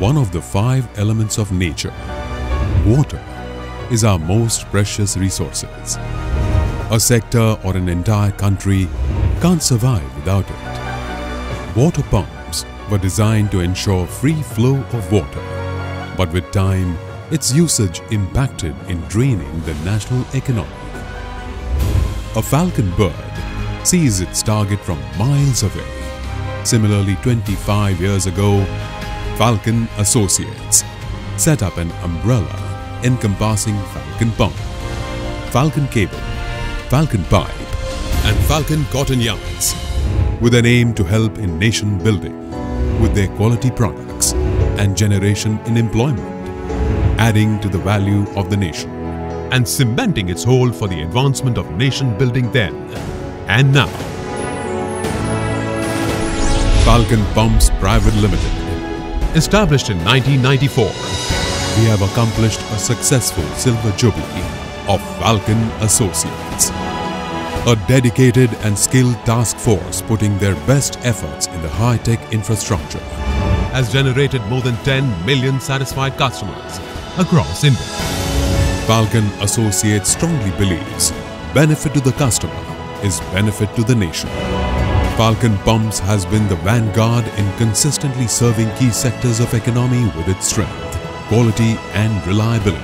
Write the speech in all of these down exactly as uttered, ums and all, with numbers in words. One of the five elements of nature, water, is our most precious resources. A sector or an entire country can't survive without it. Water pumps were designed to ensure free flow of water, but with time, its usage impacted in draining the national economy. A falcon bird sees its target from miles away. Similarly, twenty-five years ago, Falcon Associates set up an umbrella encompassing Falcon Pump, Falcon Cable, Falcon Pipe and Falcon Cotton Yarns with an aim to help in nation building with their quality products and generation in employment, adding to the value of the nation and cementing its hold for the advancement of nation building then and now. Falcon Pumps Private Limited, established in nineteen ninety-four, we have accomplished a successful silver jubilee of Falcon Associates. A dedicated and skilled task force putting their best efforts in the high-tech infrastructure has generated more than ten million satisfied customers across India. Falcon Associates strongly believes benefit to the customer is benefit to the nation. Falcon Pumps has been the vanguard in consistently serving key sectors of economy with its strength, quality and reliability.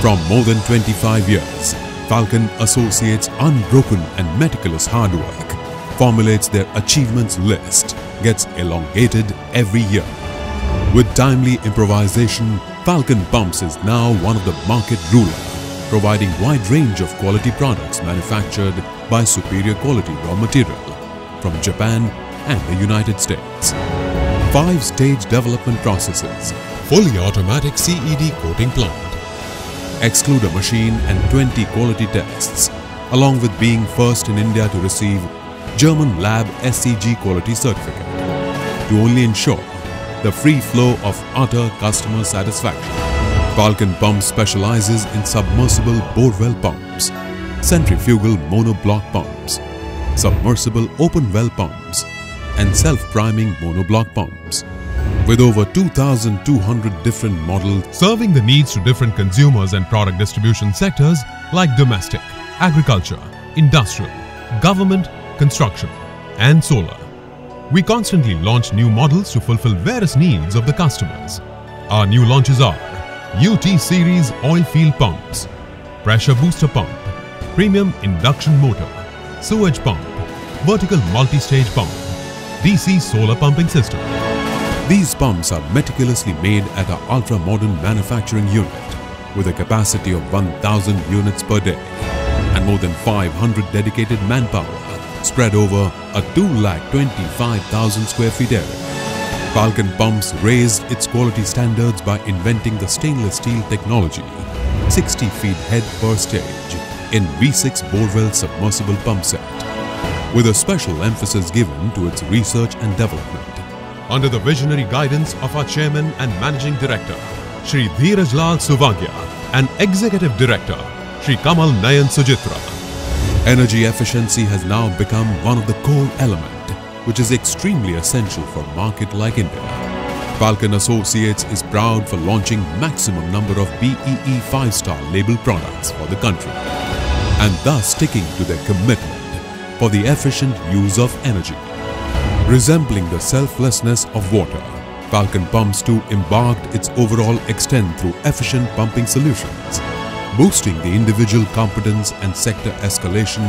From more than twenty-five years, Falcon Associates' unbroken and meticulous hard work formulates their achievements list, gets elongated every year. With timely improvisation, Falcon Pumps is now one of the market rulers, providing wide range of quality products manufactured by superior quality raw material from Japan and the United States. Five-stage development processes, fully automatic C E D coating plant, extruder machine and twenty quality tests, along with being first in India to receive German lab S C G quality certificate, to only ensure the free flow of utter customer satisfaction. Falcon Pumps specializes in submersible borewell pumps, centrifugal monoblock pumps, submersible open well pumps and self-priming monoblock pumps. With over two thousand two hundred different models serving the needs to different consumers and product distribution sectors like domestic, agriculture, industrial, government, construction and solar. We constantly launch new models to fulfill various needs of the customers. Our new launches are U T series oil field pumps, pressure booster pump, premium induction motor, sewage pump, vertical multi-stage pump, D C solar pumping system. These pumps are meticulously made at our ultra-modern manufacturing unit with a capacity of one thousand units per day and more than five hundred dedicated manpower spread over a two lakh twenty-five thousand square feet area. Falcon Pumps raised its quality standards by inventing the stainless steel technology, sixty feet head per stage, in V six borewell submersible pump set, with a special emphasis given to its research and development. Under the visionary guidance of our Chairman and Managing Director, Shri Dheerajlal Suvagya, and Executive Director, Shri Kamal Nayan Sujitra. Energy efficiency has now become one of the core element, which is extremely essential for a market like India. Falcon Associates is proud for launching maximum number of B E E five-star label products for the country, and thus sticking to their commitment for the efficient use of energy. Resembling the selflessness of water, Falcon Pumps too embarked its overall extent through efficient pumping solutions, boosting the individual competence and sector escalation,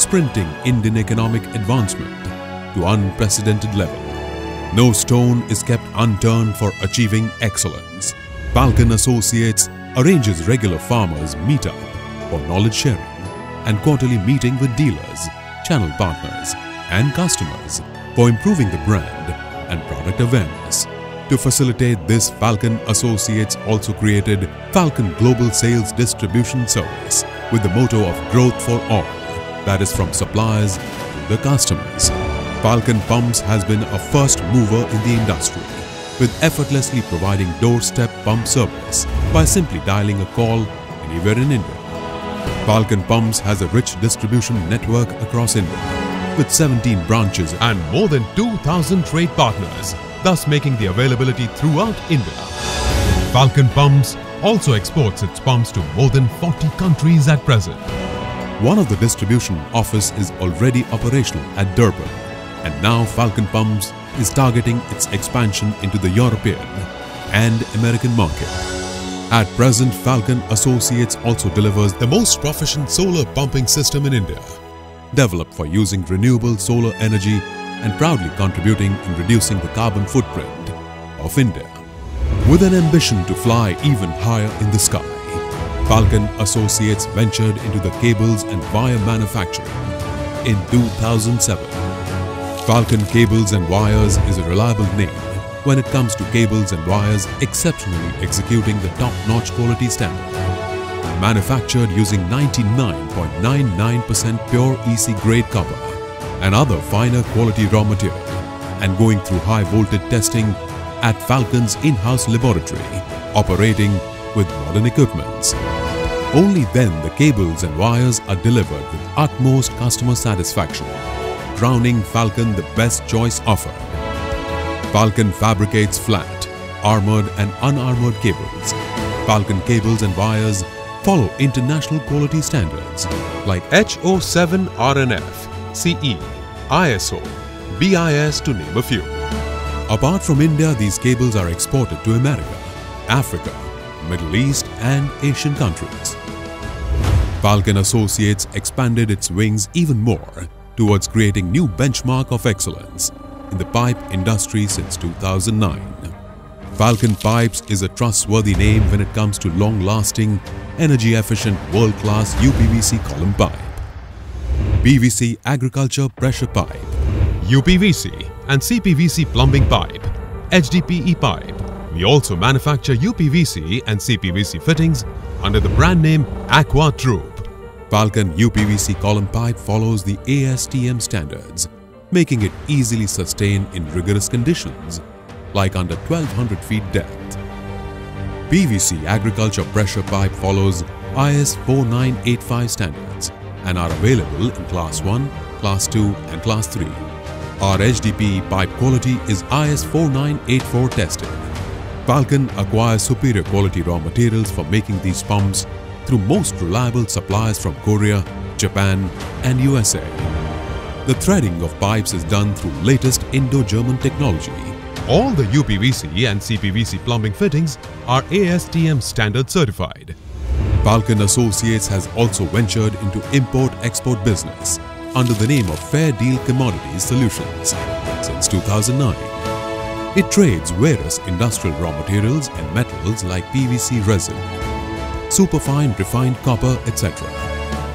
sprinting Indian economic advancement to unprecedented level. No stone is kept unturned for achieving excellence. Falcon Associates arranges regular farmers meet-up for knowledge sharing and quarterly meeting with dealers, channel partners and customers for improving the brand and product awareness. To facilitate this, Falcon Associates also created Falcon Global Sales Distribution Service with the motto of growth for all, that is from suppliers to the customers. Falcon Pumps has been a first mover in the industry with effortlessly providing doorstep pump service by simply dialing a call anywhere in India. Falcon Pumps has a rich distribution network across India with seventeen branches and more than two thousand trade partners thus making the availability throughout India. Falcon Pumps also exports its pumps to more than forty countries at present. One of the distribution office is already operational at Durban, and now Falcon Pumps is targeting its expansion into the European and American market. At present, Falcon Associates also delivers the most proficient solar pumping system in India, developed for using renewable solar energy and proudly contributing in reducing the carbon footprint of India. With an ambition to fly even higher in the sky, Falcon Associates ventured into the cables and wire manufacturing in two thousand seven. Falcon Cables and Wires is a reliable name when it comes to cables and wires exceptionally executing the top-notch quality standard. Manufactured using ninety-nine point nine nine percent pure E C-grade copper and other finer quality raw material and going through high-voltage testing at Falcon's in-house laboratory, operating with modern equipments. Only then the cables and wires are delivered with utmost customer satisfaction, crowning Falcon the best choice offer. Falcon fabricates flat, armored and unarmored cables. Falcon Cables and Wires follow international quality standards like H O seven R N F, C E, I S O, B I S to name a few. Apart from India, these cables are exported to America, Africa, Middle East and Asian countries. Falcon Associates expanded its wings even more towards creating new benchmark of excellence in the pipe industry since two thousand nine. Falcon Pipes is a trustworthy name when it comes to long-lasting, energy-efficient world-class U P V C column pipe, P V C agriculture pressure pipe, U P V C and C P V C plumbing pipe, H D P E pipe. We also manufacture U P V C and C P V C fittings under the brand name Aqua Troop. Falcon U P V C column pipe follows the A S T M standards, making it easily sustained in rigorous conditions like under twelve hundred feet depth. P V C agriculture pressure pipe follows I S four nine eight five standards and are available in Class one, Class two and Class three. Our H D P E pipe quality is I S four nine eight four tested. Falcon acquires superior quality raw materials for making these pumps through most reliable suppliers from Korea, Japan and U S A. The threading of pipes is done through latest Indo-German technology. All the U P V C and C P V C plumbing fittings are A S T M standard certified. Falcon Associates has also ventured into import-export business under the name of Fair Deal Commodities Solutions since two thousand nine. It trades various industrial raw materials and metals like P V C resin, superfine refined copper, et cetera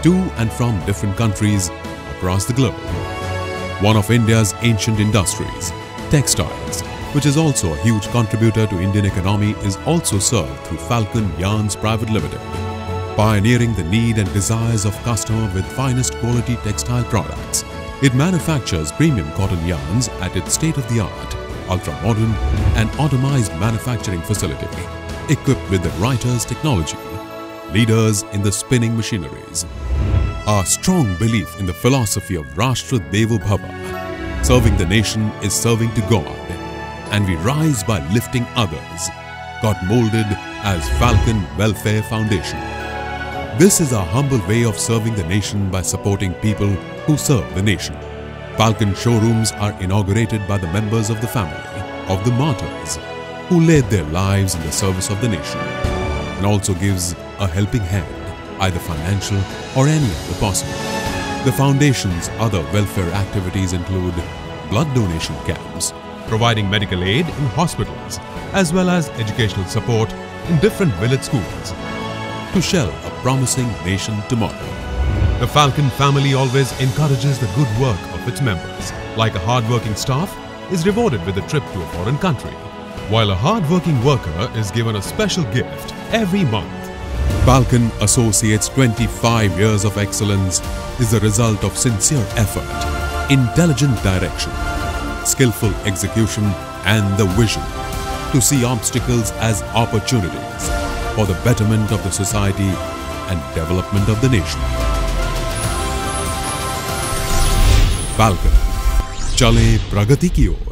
to and from different countries across the globe. One of India's ancient industries, textiles, which is also a huge contributor to Indian economy, is also served through Falcon Yarns Private Limited, pioneering the need and desires of customer with finest quality textile products. It manufactures premium cotton yarns at its state-of-the-art, ultra-modern and automized manufacturing facility equipped with the writers' technology, leaders in the spinning machineries. Our strong belief in the philosophy of Rashtra Deva Bhava, serving the nation is serving to God, and we rise by lifting others, got molded as Falcon Welfare Foundation. This is our humble way of serving the nation by supporting people who serve the nation. Falcon showrooms are inaugurated by the members of the family of the martyrs who laid their lives in the service of the nation, and also gives a helping hand, either financial or any other possible. The foundation's other welfare activities include blood donation camps, providing medical aid in hospitals, as well as educational support in different village schools to shell a promising nation tomorrow. The Falcon family always encourages the good work of its members. Like a hard-working staff is rewarded with a trip to a foreign country, while a hard-working worker is given a special gift every month. Falcon Associates' twenty-five years of excellence is the result of sincere effort, intelligent direction, skillful execution and the vision to see obstacles as opportunities for the betterment of the society and development of the nation. Falcon, चले प्रगति की ओर।